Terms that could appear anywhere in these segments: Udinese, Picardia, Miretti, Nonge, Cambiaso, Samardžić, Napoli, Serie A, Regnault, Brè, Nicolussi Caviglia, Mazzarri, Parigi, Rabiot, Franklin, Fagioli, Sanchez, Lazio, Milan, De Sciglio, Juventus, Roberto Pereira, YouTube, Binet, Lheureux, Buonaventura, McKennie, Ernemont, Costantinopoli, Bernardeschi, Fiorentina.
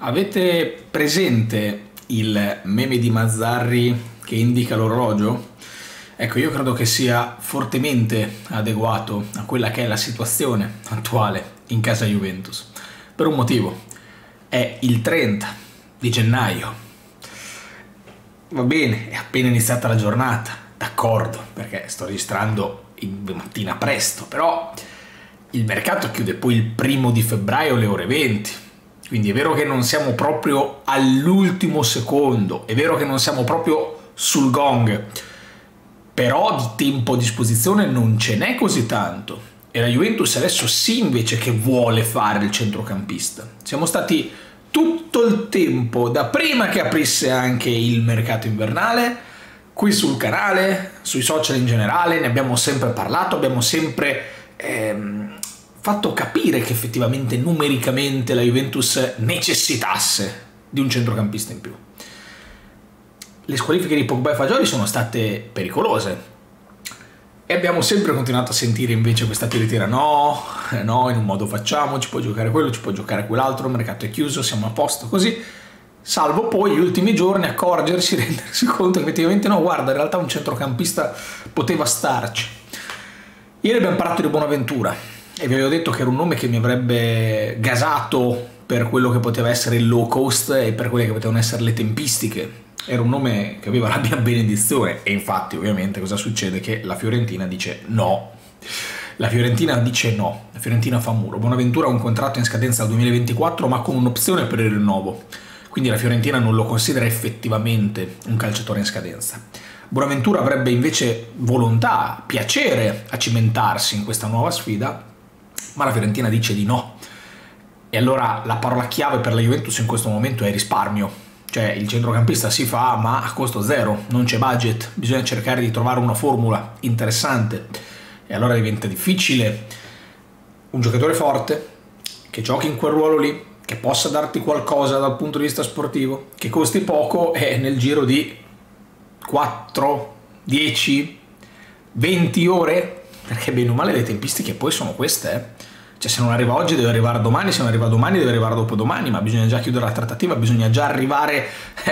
Avete presente il meme di Mazzarri che indica l'orologio? Ecco, io credo che sia fortemente adeguato a quella che è la situazione attuale in casa Juventus. Per un motivo, è il 30 di gennaio. Va bene, è appena iniziata la giornata, d'accordo, perché sto registrando di mattina presto, però il mercato chiude poi il 1° di febbraio alle ore 20. Quindi è vero che non siamo proprio all'ultimo secondo, è vero che non siamo proprio sul gong, però di tempo a disposizione non ce n'è così tanto. E la Juventus adesso sì invece che vuole fare il centrocampista. Siamo stati tutto il tempo, da prima che aprisse anche il mercato invernale, qui sul canale, sui social in generale, ne abbiamo sempre parlato, abbiamo sempre... fatto capire che effettivamente numericamente la Juventus necessitasse di un centrocampista in più. Le squalifiche di Pogba e Fagioli sono state pericolose e abbiamo sempre continuato a sentire invece questa tiritera, no, in un modo facciamo, ci può giocare quello, ci può giocare quell'altro, il mercato è chiuso, siamo a posto, così, salvo poi gli ultimi giorni accorgersi, rendersi conto che effettivamente no, guarda, in realtà un centrocampista poteva starci. Ieri abbiamo parlato di Buonaventura e vi avevo detto che era un nome che mi avrebbe gasato per quello che poteva essere il low cost e per quelle che potevano essere le tempistiche. Era un nome che aveva la mia benedizione e infatti ovviamente cosa succede? Che la Fiorentina dice no. La Fiorentina dice no, la Fiorentina fa muro. Buonaventura ha un contratto in scadenza al 2024 ma con un'opzione per il rinnovo. Quindi la Fiorentina non lo considera effettivamente un calciatore in scadenza. Buonaventura avrebbe invece volontà, piacere a cimentarsi in questa nuova sfida, ma la Fiorentina dice di no. E allora la parola chiave per la Juventus in questo momento è risparmio. Cioè il centrocampista si fa ma a costo zero, non c'è budget, bisogna cercare di trovare una formula interessante. E allora diventa difficile un giocatore forte, che giochi in quel ruolo lì, che possa darti qualcosa dal punto di vista sportivo, che costi poco e nel giro di 4, 10, 20 ore, perché bene o male le tempistiche poi sono queste, Cioè se non arriva oggi deve arrivare domani, se non arriva domani deve arrivare dopodomani, ma bisogna già chiudere la trattativa, bisogna già arrivare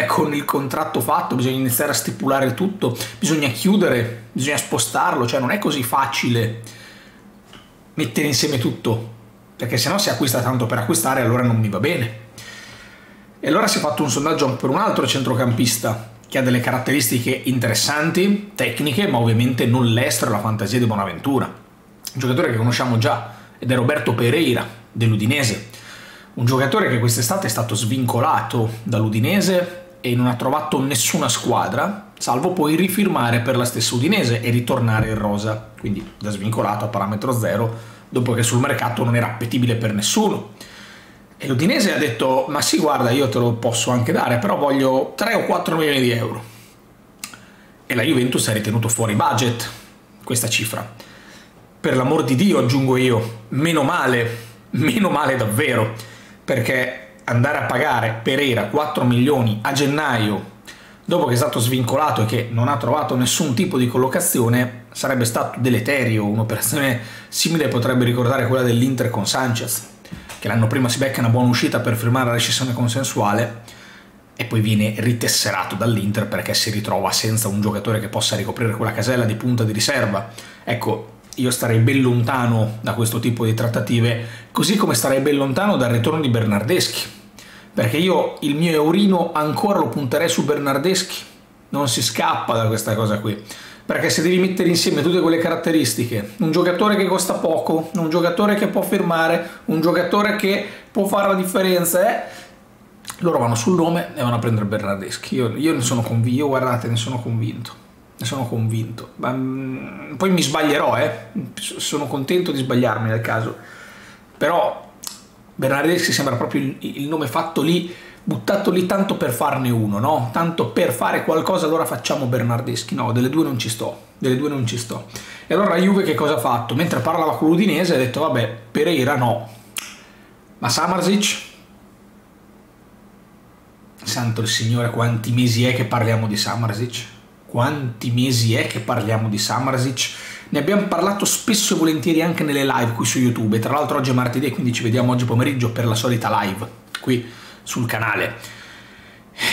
con il contratto fatto, bisogna iniziare a stipulare tutto, bisogna chiudere, bisogna spostarlo, cioè non è così facile mettere insieme tutto, perché se no si acquista tanto per acquistare, allora non mi va bene. E allora si è fatto un sondaggio per un altro centrocampista che ha delle caratteristiche interessanti, tecniche, ma ovviamente non l'estra la fantasia di Buonaventura, un giocatore che conosciamo già, ed è Roberto Pereira dell'Udinese, un giocatore che quest'estate è stato svincolato dall'Udinese e non ha trovato nessuna squadra, salvo poi rifirmare per la stessa Udinese e ritornare in rosa, quindi da svincolato a parametro zero, dopo che sul mercato non era appetibile per nessuno. E l'Udinese ha detto, ma sì guarda io te lo posso anche dare, però voglio 3 o 4 milioni di euro. E la Juventus ha ritenuto fuori budget questa cifra. Per l'amor di Dio, aggiungo io, meno male davvero, perché andare a pagare Pereira 4 milioni a gennaio, dopo che è stato svincolato e che non ha trovato nessun tipo di collocazione, sarebbe stato deleterio. Un'operazione simile potrebbe ricordare quella dell'Inter con Sanchez, che l'anno prima si becca una buona uscita per firmare la rescissione consensuale e poi viene ritesserato dall'Inter perché si ritrova senza un giocatore che possa ricoprire quella casella di punta di riserva. Ecco, io starei ben lontano da questo tipo di trattative, così come starei ben lontano dal ritorno di Bernardeschi, perché io il mio eurino ancora lo punterei su Bernardeschi, non si scappa da questa cosa qui. Perché se devi mettere insieme tutte quelle caratteristiche, un giocatore che costa poco, un giocatore che può firmare, un giocatore che può fare la differenza, loro vanno sul nome e vanno a prendere Bernardeschi. Io ne sono convinto, guardate, ne sono convinto, ma poi mi sbaglierò, sono contento di sbagliarmi nel caso, però Bernardeschi sembra proprio il nome fatto lì, buttato lì tanto per farne uno, no? Tanto per fare qualcosa, allora facciamo Bernardeschi. No, delle due non ci sto, E allora la Juve che cosa ha fatto? Mentre parlava con l'Udinese ha detto, vabbè, Pereira no, ma Samardžić? Santo il Signore, quanti mesi è che parliamo di Samardžić? Ne abbiamo parlato spesso e volentieri anche nelle live qui su YouTube, tra l'altro oggi è martedì, quindi ci vediamo oggi pomeriggio per la solita live qui sul canale,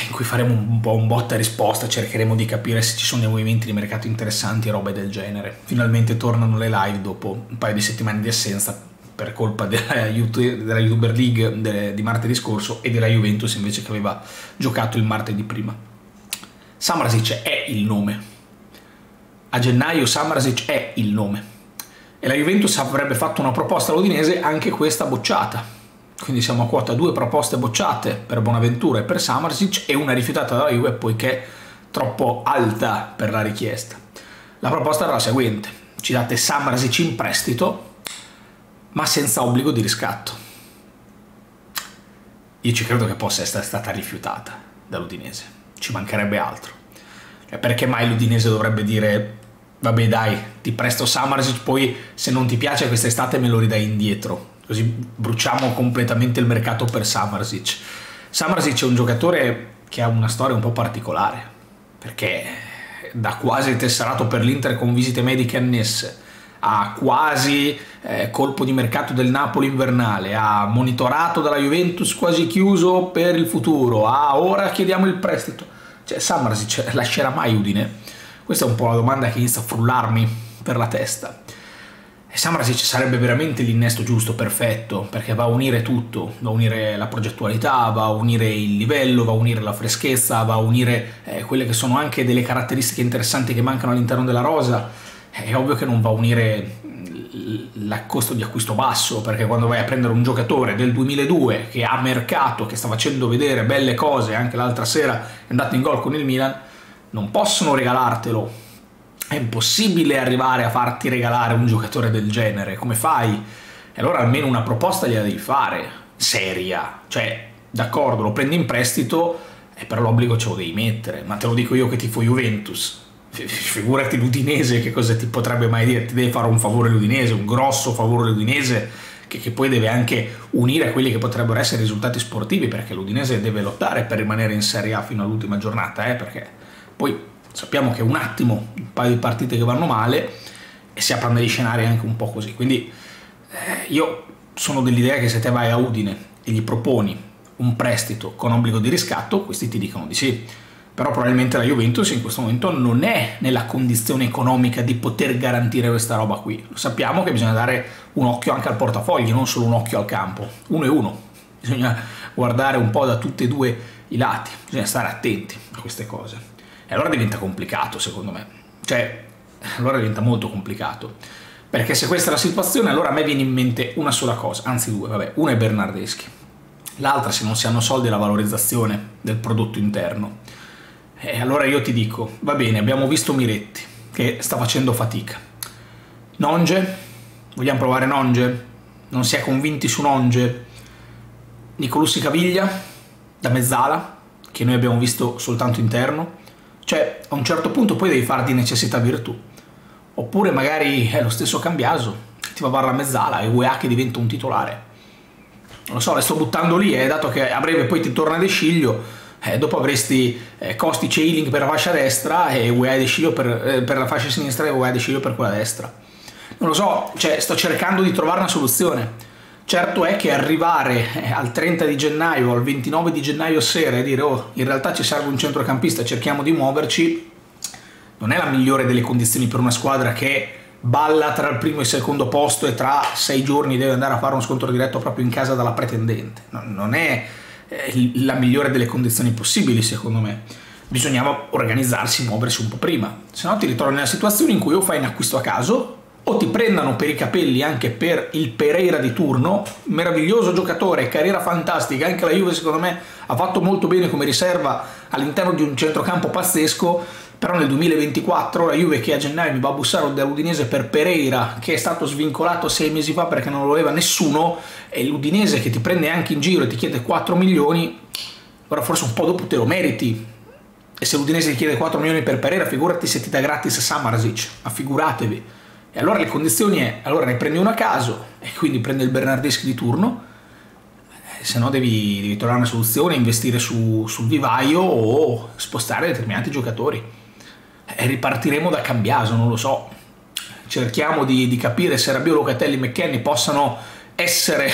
in cui faremo un po' un botta e risposta, cercheremo di capire se ci sono dei movimenti di mercato interessanti e robe del genere. Finalmente tornano le live dopo un paio di settimane di assenza per colpa della YouTuber League di martedì scorso e della Juventus invece che aveva giocato il martedì prima. Samardžić è il nome. A gennaio Samardžić è il nome. E la Juventus avrebbe fatto una proposta all'Udinese, anche questa bocciata. Quindi siamo a quota 2 proposte bocciate per Buonaventura e per Samardžić e una rifiutata dalla Juve poiché troppo alta per la richiesta. La proposta era la seguente: ci date Samardžić in prestito ma senza obbligo di riscatto. Io ci credo che possa essere stata rifiutata dall'Udinese, ci mancherebbe altro. Cioè, perché mai l'Udinese dovrebbe dire vabbè dai, ti presto Samardžić, poi se non ti piace quest'estate me lo ridai indietro? Così bruciamo completamente il mercato per Samardžić. Samardžić è un giocatore che ha una storia un po' particolare, perché da quasi tesserato per l'Inter con visite mediche annesse, a quasi colpo di mercato del Napoli invernale, a monitorato dalla Juventus quasi chiuso per il futuro, a ora chiediamo il prestito. Cioè, Samardžić lascerà mai Udine? Questa è un po' la domanda che inizia a frullarmi per la testa. E Samardžić sarebbe veramente l'innesto giusto, perfetto, perché va a unire tutto, va a unire la progettualità, va a unire il livello, va a unire la freschezza, va a unire quelle che sono anche delle caratteristiche interessanti che mancano all'interno della rosa. È ovvio che non va a unire il costo di acquisto basso, perché quando vai a prendere un giocatore del 2002 che ha mercato, che sta facendo vedere belle cose, anche l'altra sera è andato in gol con il Milan, non possono regalartelo. È impossibile arrivare a farti regalare un giocatore del genere, come fai? E allora almeno una proposta gliela devi fare, seria. Cioè, d'accordo, lo prendi in prestito e per l'obbligo ce lo devi mettere, ma te lo dico io che tifo Juventus. Figurati l'Udinese, che cosa ti potrebbe mai dire? Ti deve fare un favore l'Udinese, un grosso favore l'Udinese, che poi deve anche unire a quelli che potrebbero essere risultati sportivi, perché l'Udinese deve lottare per rimanere in Serie A fino all'ultima giornata, perché poi sappiamo che un attimo, un paio di partite che vanno male e si aprono degli scenari anche un po' così. Quindi io sono dell'idea che se te vai a Udine e gli proponi un prestito con obbligo di riscatto, questi ti dicono di sì. Però probabilmente la Juventus in questo momento non è nella condizione economica di poter garantire questa roba qui. Lo sappiamo che bisogna dare un occhio anche al portafogli, non solo un occhio al campo. Uno e uno. Bisogna guardare un po' da tutti e due i lati. Bisogna stare attenti a queste cose. E allora diventa complicato, secondo me. Cioè, allora diventa molto complicato. Perché se questa è la situazione, allora a me viene in mente una sola cosa, anzi due, vabbè. Una è Bernardeschi. L'altra, se non si hanno soldi, è la valorizzazione del prodotto interno. E allora io ti dico, va bene, abbiamo visto Miretti, che sta facendo fatica. Nonge? Vogliamo provare Nonge? Non si è convinti su Nonge? Nicolussi Caviglia? Da mezzala? Che noi abbiamo visto soltanto interno? Cioè, a un certo punto poi devi fare di necessità virtù. Oppure magari è lo stesso Cambiaso, ti va a fare la mezzala e UEA che diventa un titolare. Non lo so, le sto buttando lì, dato che a breve poi ti torna De Sciglio, dopo avresti Costice e Healing per la fascia destra e UEA De Sciglio per la fascia sinistra e UEA De Sciglio per quella destra. Non lo so, cioè, sto cercando di trovare una soluzione. Certo è che arrivare al 30 di gennaio, al 29 di gennaio sera e dire oh, in realtà ci serve un centrocampista, cerchiamo di muoverci, non è la migliore delle condizioni per una squadra che balla tra il primo e il secondo posto e tra 6 giorni deve andare a fare uno scontro diretto proprio in casa dalla pretendente. Non è la migliore delle condizioni possibili, secondo me. Bisognava organizzarsi, muoversi un po' prima, se no ti ritrovi nella situazione in cui o fai un acquisto a caso o ti prendano per i capelli anche per il Pereira di turno, meraviglioso giocatore, carriera fantastica, anche la Juve secondo me ha fatto molto bene come riserva all'interno di un centrocampo pazzesco, però nel 2024 la Juve che a gennaio mi va a bussare dall'Udinese per Pereira, che è stato svincolato 6 mesi fa perché non lo voleva nessuno, e l'Udinese che ti prende anche in giro e ti chiede 4 milioni, ora forse un po' dopo te lo meriti. E se l'Udinese ti chiede 4 milioni per Pereira, figurati se ti dà gratis Samardžić, ma figuratevi. E allora le condizioni è, allora ne prendi uno a caso e quindi prendi il Bernardeschi di turno, se no devi trovare una soluzione, investire sul vivaio o spostare determinati giocatori. E ripartiremo da Cambiaso, non lo so. Cerchiamo di capire se Rabiot, Locatelli e McKennie possano essere,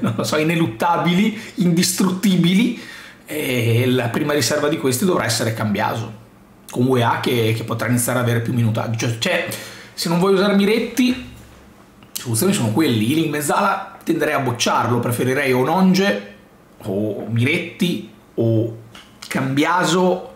non lo so, ineluttabili, indistruttibili, e la prima riserva di questi dovrà essere Cambiaso, con UEA che potrà iniziare ad avere più minutaggio. Cioè, se non vuoi usare Miretti, le soluzioni sono quelle. Lì in mezzala tenderei a bocciarlo, preferirei o Nonge o Miretti o Cambiaso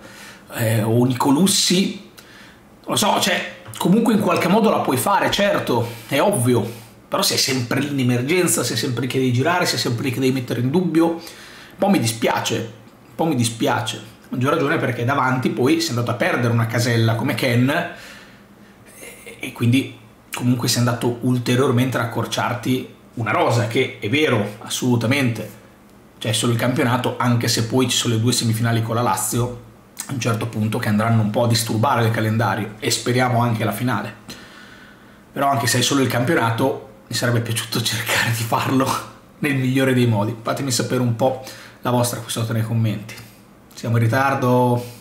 o Nicolussi, non lo so, cioè comunque in qualche modo la puoi fare, certo, è ovvio, però sei sempre lì in emergenza, sei sempre lì che devi girare, sei sempre lì che devi mettere in dubbio. Un po' mi dispiace, a maggior ragione perché davanti poi sei andato a perdere una casella come Ken, e quindi comunque sei andato ulteriormente a accorciarti una rosa che è vero, assolutamente, cioè solo il campionato, anche se poi ci sono le due semifinali con la Lazio a un certo punto che andranno un po' a disturbare il calendario, e speriamo anche la finale. Però anche se è solo il campionato mi sarebbe piaciuto cercare di farlo nel migliore dei modi. Fatemi sapere un po' la vostra qui sotto nei commenti. Siamo in ritardo?